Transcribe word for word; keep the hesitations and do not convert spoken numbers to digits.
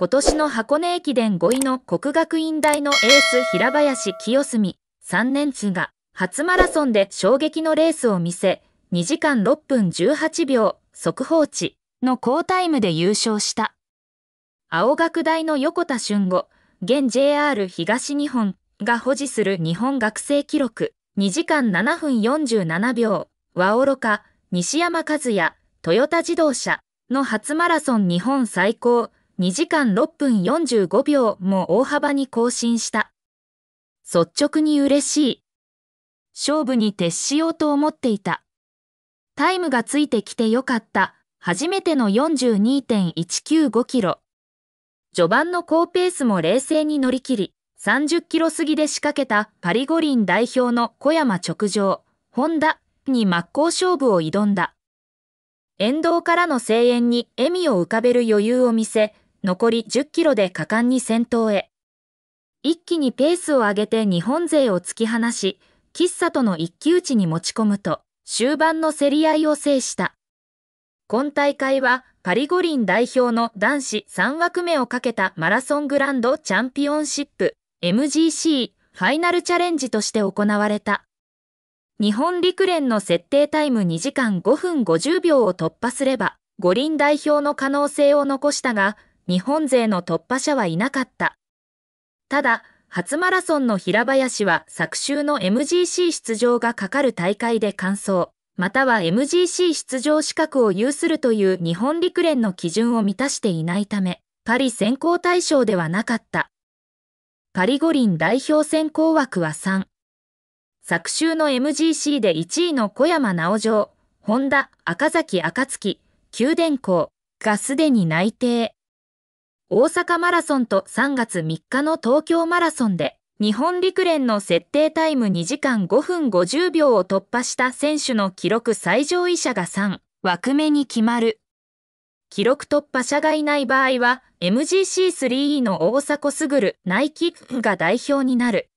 今年の箱根駅伝ごいの國學院大のエース平林清澄、さんねんせいが初マラソンで衝撃のレースを見せ、にじかんろっぷんじゅうはちびょう、速報値の好タイムで優勝した。青学大の横田俊吾、現 ジェイアール 東日本が保持する日本学生記録、にじかんななふんよんじゅうななびょう、はおろか、西山和也、トヨタ自動車の初マラソン日本最高、にじかんろっぷんよんじゅうごびょうも大幅に更新した。率直に嬉しい。勝負に徹しようと思っていた。タイムがついてきてよかった。初めての よんじゅうにてんいちきゅうごキロ。序盤の好ペースも冷静に乗り切り、さんじゅっキロ過ぎで仕掛けたパリ五輪代表の小山直城、本田に真っ向勝負を挑んだ。沿道からの声援に笑みを浮かべる余裕を見せ、残りじゅっキロで果敢に先頭へ。一気にペースを上げて日本勢を突き放し、喫茶との一騎打ちに持ち込むと、終盤の競り合いを制した。今大会はパリ五輪代表の男子さんわくめをかけたマラソングランドチャンピオンシップ エムジーシー ファイナルチャレンジとして行われた。日本陸連の設定タイムにじかんごふんごじゅうびょうを突破すれば五輪代表の可能性を残したが、日本勢の突破者はいなかった。ただ、初マラソンの平林は昨週の エムジーシー 出場がかかる大会で完走。または エムジーシー 出場資格を有するという日本陸連の基準を満たしていないため、パリ選考対象ではなかった。パリ五輪代表選考枠はさん。昨週の エムジーシー でいちいの小山直城、本田、赤崎暁、九電工がすでに内定。大阪マラソンとさんがつみっかの東京マラソンで、日本陸連の設定タイムにじかんごふんごじゅうびょうを突破した選手の記録最上位者がさんわくめに決まる。記録突破者がいない場合は エムジーシースリーイー の大迫傑、ナイキが代表になる。